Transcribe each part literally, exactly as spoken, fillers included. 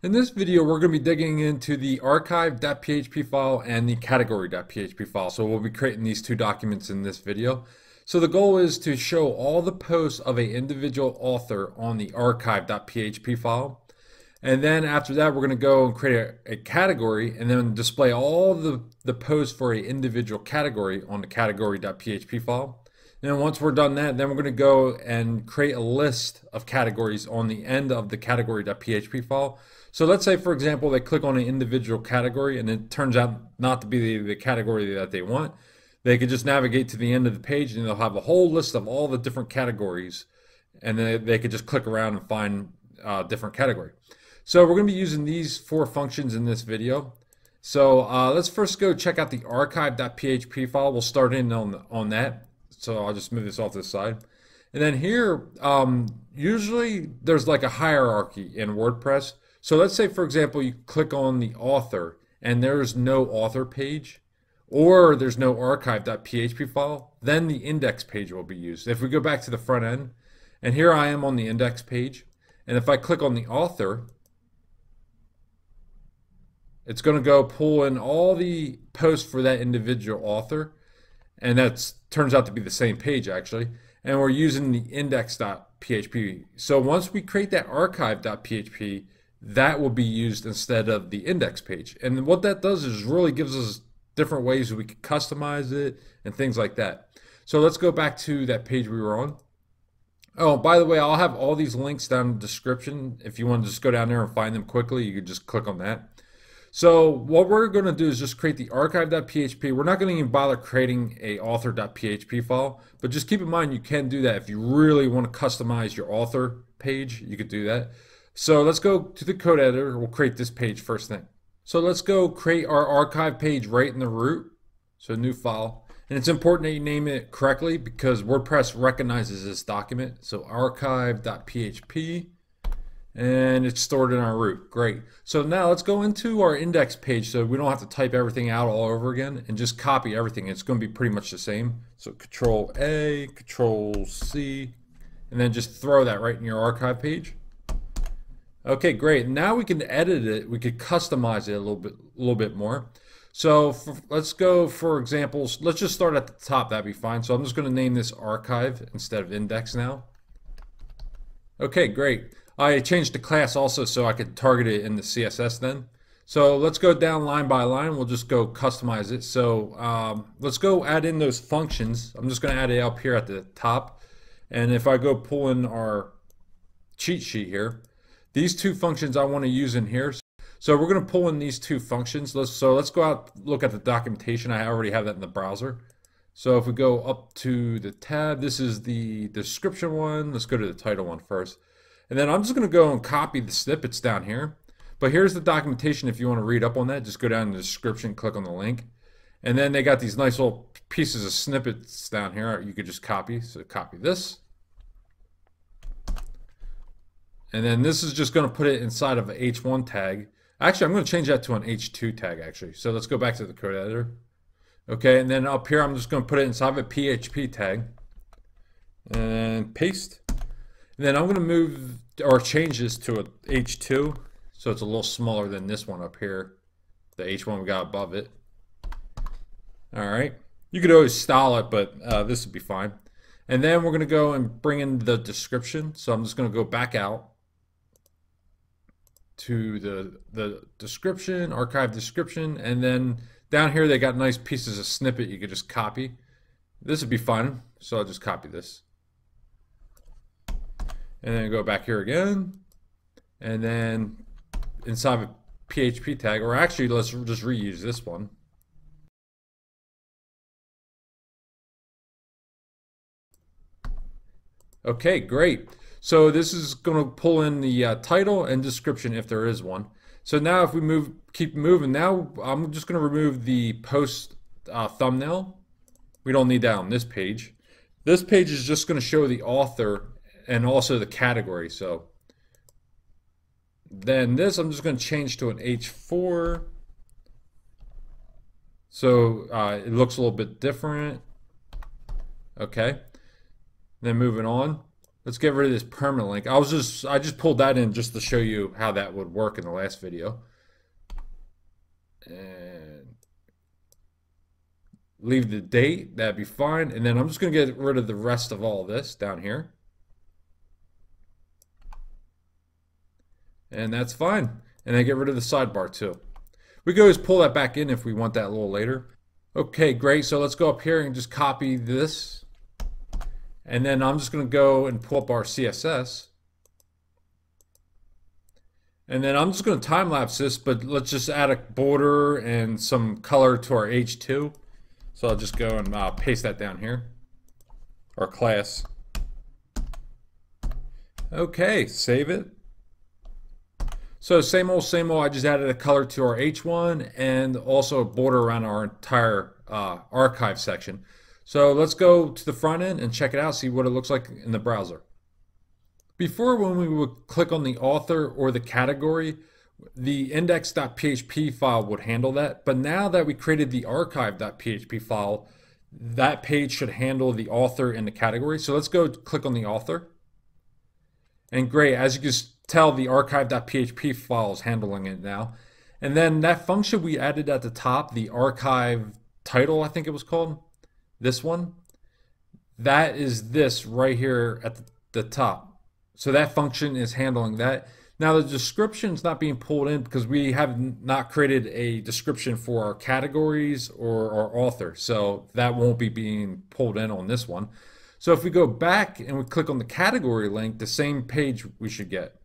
In this video, we're going to be digging into the archive dot P H P file and the category dot P H P file. So we'll be creating these two documents in this video. So the goal is to show all the posts of an individual author on the archive dot P H P file. And then after that, we're going to go and create a, a category and then display all the, the posts for an individual category on the category dot P H P file. And then once we're done that, then we're going to go and create a list of categories on the end of the category dot P H P file. So let's say, for example, they click on an individual category and it turns out not to be the, the category that they want. They could just navigate to the end of the page and they'll have a whole list of all the different categories, and then they could just click around and find a different category. So we're going to be using these four functions in this video. So uh, let's first go check out the archive dot P H P file. We'll start in on, on that. So I'll just move this off to the side. And then here, um, usually there's like a hierarchy in WordPress. So let's say, for example, you click on the author and there's no author page or there's no archive dot P H P file, then the index page will be used. If we go back to the front end, and here I am on the index page, and if I click on the author, it's going to go pull in all the posts for that individual author, and that turns out to be the same page actually, and we're using the index dot P H P. So once we create that archive dot P H P, that will be used instead of the index page. And what that does is really gives us different ways we can customize it and things like that. So let's go back to that page we were on. Oh, by the way, I'll have all these links down in the description. If you want to just go down there and find them quickly, you can just click on that. So what we're going to do is just create the archive dot P H P. We're not going to even bother creating a author dot P H P file, but just keep in mind you can do that if you really want to customize your author page, you could do that. So let's go to the code editor. We'll create this page first thing. So let's go create our archive page right in the root. So new file, and it's important that you name it correctly because WordPress recognizes this document. So archive dot P H P. And it's stored in our root. Great. So now let's go into our index page so we don't have to type everything out all over again and just copy everything. It's going to be pretty much the same. So control A, control C, and then just throw that right in your archive page. Okay, great. Now we can edit it. We could customize it a little bit, a little bit more. So for, let's go, for example, let's just start at the top. That'd be fine. So I'm just going to name this archive instead of index now. Okay, great. I changed the class also so I could target it in the C S S then. So let's go down line by line. We'll just go customize it. So um, let's go add in those functions. I'm just going to add it up here at the top. And if I go pull in our cheat sheet here, these two functions I want to use in here. So we're going to pull in these two functions. Let's, so let's go out and look at the documentation. I already have that in the browser. So if we go up to the tab, this is the description one. Let's go to the title one first. And then I'm just going to go and copy the snippets down here. But here's the documentation. If you want to read up on that, just go down in the description, click on the link. And then they got these nice little pieces of snippets down here. You could just copy. So copy this. And then this is just going to put it inside of an H one tag. Actually, I'm going to change that to an H two tag actually. So let's go back to the code editor. Okay. And then up here, I'm just going to put it inside of a P H P tag and paste. Then I'm going to move or change this to a H two, so it's a little smaller than this one up here, the H one we got above it. All right, you could always style it, but uh, this would be fine. And then we're going to go and bring in the description. So I'm just going to go back out to the the description, archive description, and then down here they got nice pieces of snippet you could just copy. This would be fun, so I'll just copy this. And then go back here again, and then inside a P H P tag, or actually let's just reuse this one. Okay, great. So this is going to pull in the uh, title and description if there is one. So now if we move, keep moving, now I'm just going to remove the post uh, thumbnail. We don't need that on this page. This page is just going to show the author and also the category. So then this I'm just going to change to an H four, so uh, it looks a little bit different. Okay, then moving on, Let's get rid of this permanent link. I was just I just pulled that in just to show you how that would work in the last video. And leave the date, that'd be fine. And then I'm just gonna get rid of the rest of all this down here. And that's fine. And I get rid of the sidebar too. We can always pull that back in if we want that a little later. Okay, great. So let's go up here and just copy this. And then I'm just going to go and pull up our C S S. And then I'm just going to time lapse this, but let's just add a border and some color to our H two. So I'll just go and uh, paste that down here. Our class. Okay, save it. So same old, same old, I just added a color to our H one and also a border around our entire uh, archive section. So let's go to the front end and check it out, see what it looks like in the browser. Before, when we would click on the author or the category, the index dot P H P file would handle that. But now that we created the archive dot P H P file, that page should handle the author and the category. So let's go click on the author. And great, as you can see, tell the archive dot P H P file is handling it now. And then that function we added at the top, the archive title, I think it was called, this one, that is this right here at the top. So that function is handling that. Now the description is not being pulled in because we have not created a description for our categories or our author. So that won't be being pulled in on this one. So if we go back and we click on the category link, the same page we should get.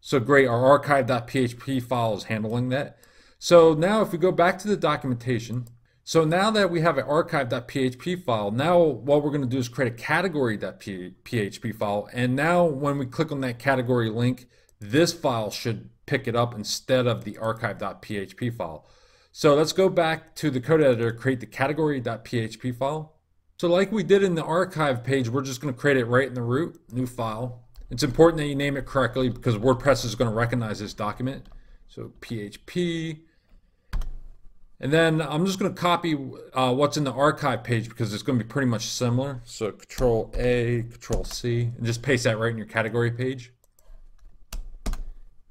So great, our archive dot P H P file is handling that. So now if we go back to the documentation, so now that we have an archive dot P H P file, now what we're going to do is create a category dot P H P file. And now when we click on that category link, this file should pick it up instead of the archive dot P H P file. So let's go back to the code editor, create the category dot P H P file. So like we did in the archive page, we're just going to create it right in the root, new file. It's important that you name it correctly because WordPress is going to recognize this document. So P H P. And then I'm just going to copy uh, what's in the archive page because it's going to be pretty much similar. So Control A, Control C, and just paste that right in your category page.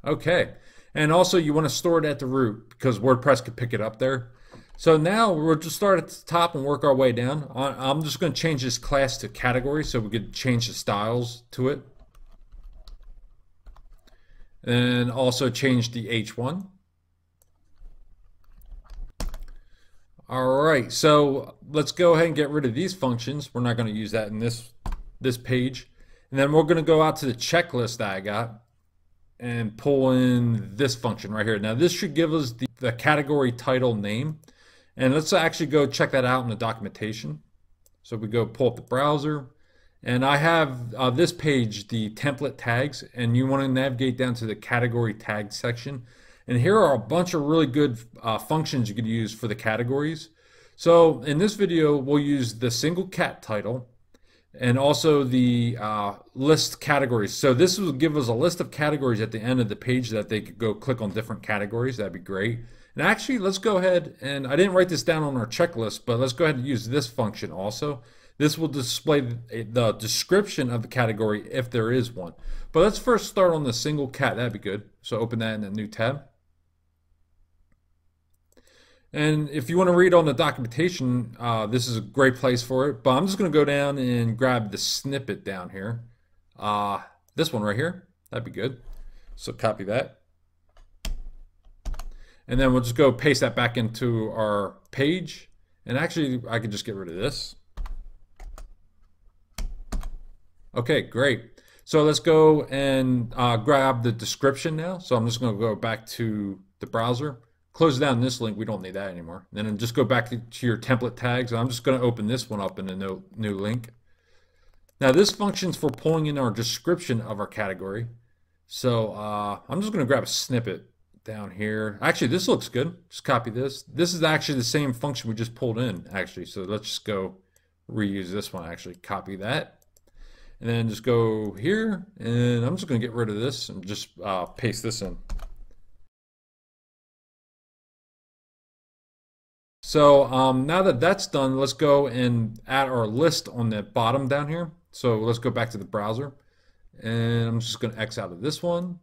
Okay. And also you want to store it at the root because WordPress could pick it up there. So now we'll just start at the top and work our way down. I'm just going to change this class to category so we could change the styles to it. And also change the H one. All right, so let's go ahead and get rid of these functions. We're not going to use that in this this page. And then we're going to go out to the checklist that I got and pull in this function right here. Now this should give us the, the category title name. And let's actually go check that out in the documentation. So we go pull up the browser. And I have uh, this page, the template tags, and you want to navigate down to the category tag section. And here are a bunch of really good uh, functions you could use for the categories. So in this video, we'll use the single cat title and also the uh, list categories. So this will give us a list of categories at the end of the page that they could go click on different categories. That'd be great. And actually, let's go ahead and I didn't write this down on our checklist, but let's go ahead and use this function also. This will display the description of the category if there is one. But let's first start on the single cat. That'd be good. So open that in a new tab. And if you want to read on the documentation, uh, this is a great place for it. But I'm just going to go down and grab the snippet down here. Uh, this one right here. That'd be good. So copy that. And then we'll just go paste that back into our page. And actually, I could just get rid of this. Okay, great. So let's go and uh, grab the description now. So I'm just going to go back to the browser, close down this link. We don't need that anymore. And then just go back to, to your template tags. And I'm just going to open this one up in a new, new link. Now this function's for pulling in our description of our category. So uh, I'm just going to grab a snippet down here. Actually, this looks good. Just copy this. This is actually the same function we just pulled in, actually. So let's just go reuse this one, actually. Copy that. And then just go here, and I'm just going to get rid of this and just uh, paste this in. So um, now that that's done, let's go and add our list on the bottom down here. So let's go back to the browser, and I'm just going to X out of this one.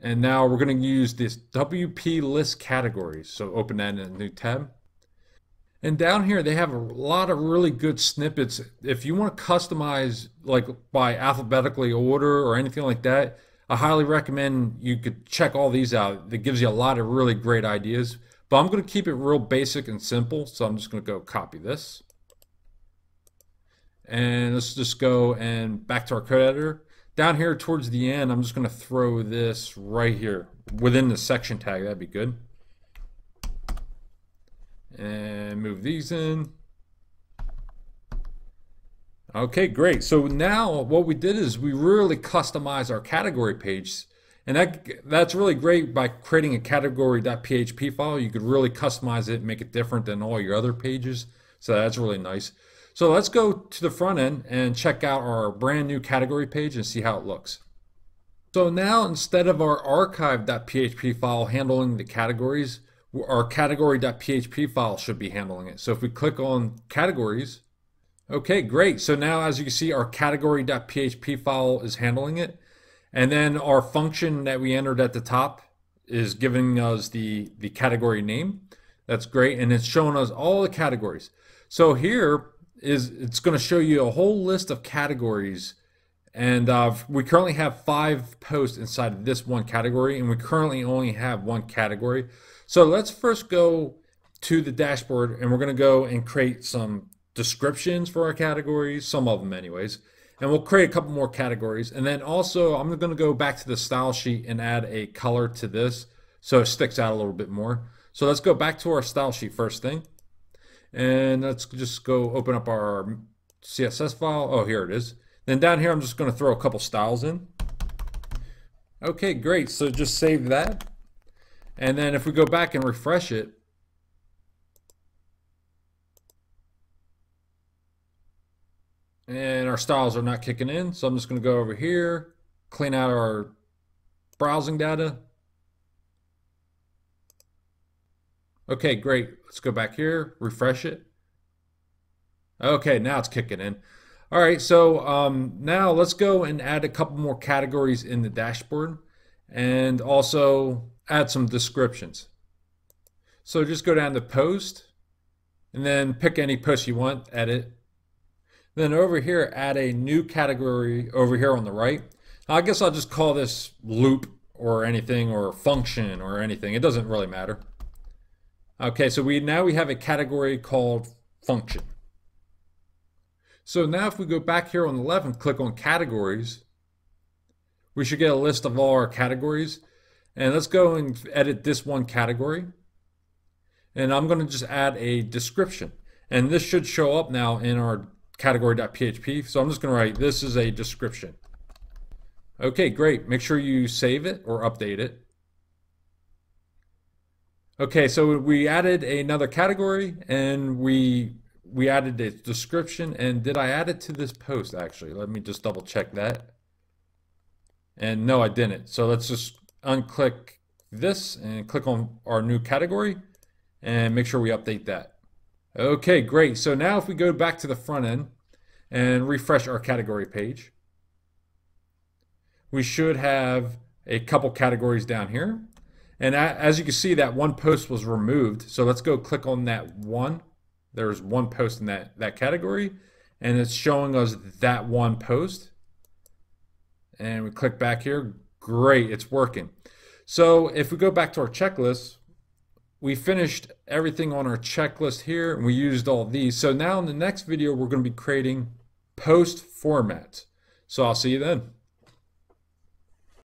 And now we're going to use this W P list categories. So open that in a new tab. And down here, they have a lot of really good snippets. If you want to customize like by alphabetically order or anything like that, I highly recommend you could check all these out. It gives you a lot of really great ideas. But I'm going to keep it real basic and simple. So I'm just going to go copy this. And let's just go and back to our code editor. Down here towards the end, I'm just going to throw this right here within the section tag. That'd be good. And move these in. Okay, great. So now what we did is we really customized our category page. And that that's really great by creating a category dot P H P file. You could really customize it, make it different than all your other pages. So that's really nice. So let's go to the front end and check out our brand new category page and see how it looks. So now instead of our archive dot P H P file handling the categories, our category dot P H P file should be handling it. So if we click on categories, okay, great. So now as you can see, our category dot P H P file is handling it. And then our function that we entered at the top is giving us the, the category name. That's great. And it's showing us all the categories. So here is, it's going to show you a whole list of categories. And uh, we currently have five posts inside of this one category. And we currently only have one category. So let's first go to the dashboard, and we're going to go and create some descriptions for our categories, some of them anyways. And we'll create a couple more categories. And then also I'm going to go back to the style sheet and add a color to this so it sticks out a little bit more. So let's go back to our style sheet first thing. And let's just go open up our C S S file. Oh, here it is. Then down here, I'm just going to throw a couple styles in. Okay, great. So just save that. And then if we go back and refresh it, and our styles are not kicking in. So I'm just going to go over here, clean out our browsing data. Okay, great. Let's go back here, refresh it. Okay, now it's kicking in. All right, so um, now let's go and add a couple more categories in the dashboard and also add some descriptions. So just go down to post and then pick any post you want, edit. Then over here, add a new category over here on the right. Now, I guess I'll just call this loop or anything, or function or anything. It doesn't really matter. Okay, so we now we have a category called function. So now if we go back here on the left and click on categories, we should get a list of all our categories. And let's go and edit this one category. And I'm going to just add a description. And this should show up now in our category dot P H P. So I'm just going to write, this is a description. Okay, great. Make sure you save it or update it. Okay, so we added another category and we we added a description. And did I add it to this post actually? Let me just double check that. And no, I didn't. So let's just unclick this and click on our new category and make sure we update that. Okay, great. So now if we go back to the front end and refresh our category page, we should have a couple categories down here. And as you can see, that one post was removed. So let's go click on that one. There's one post in that, that category, and it's showing us that one post. And we click back here. Great, it's working. So if we go back to our checklist, we finished everything on our checklist here, and we used all these. So now in the next video, we're going to be creating post formats. So I'll see you then.